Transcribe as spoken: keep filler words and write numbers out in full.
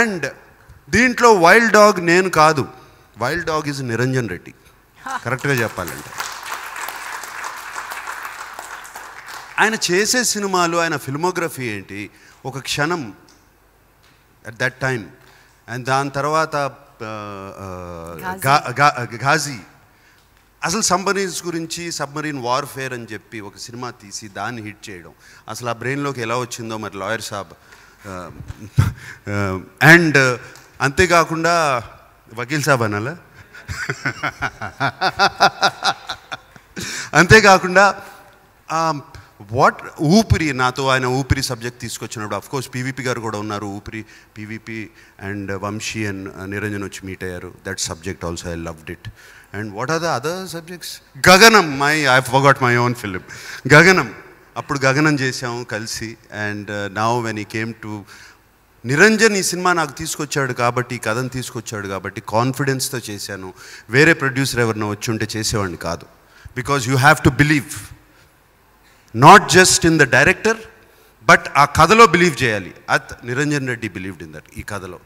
And దీంట్లో wild dog నేను కాదు, wild dog is Niranjan Reddy, కరెక్ట్గా చెప్పాలంటే. ఆయన చేసే సినిమాలు, ఆయన ఫిల్మోగ్రఫీ ఏంటి, ఒక క్షణం అట్ దట్ టైం, అండ్ దాని తర్వాత ఘాజీ, అసలు సబ్మరీన్స్ గురించి సబ్మరీన్ వార్ఫేర్ అని చెప్పి ఒక సినిమా తీసి దాన్ని హిట్ చేయడం అసలు ఆ బ్రెయిన్లోకి ఎలా వచ్చిందో మరి లాయర్ సాబ్. అండ్ అంతేకాకుండా వకీల్ సాబ్ అనాలా, అంతేకాకుండా వాట్ ఊపిరి, నాతో ఆయన ఊపిరి సబ్జెక్ట్ తీసుకొచ్చినప్పుడు అఫ్కోర్స్ పీవీపీ గారు కూడా ఉన్నారు, Oopiri PVP and Vamshi and Niranjan వచ్చి మీట్ అయ్యారు. That subject also I loved it. And what are the other subjects, Gaganam, my I forgot my own film Gaganam, అప్పుడు గగనం చేసాము కలిసి. అండ్ నౌ వెన్ ఈ కేమ్ టు నిరంజన్, ఈ సినిమా నాకు తీసుకొచ్చాడు కాబట్టి, ఈ కథను తీసుకొచ్చాడు కాబట్టి కాన్ఫిడెన్స్తో చేశాను. వేరే ప్రొడ్యూసర్ ఎవరినో వచ్చి ఉంటే చేసేవాడిని కాదు. Because you have to believe not just in the director, but ఆ కథలో బిలీవ్ చేయాలి. At Niranjan Reddy believed in that ఈ కథలో.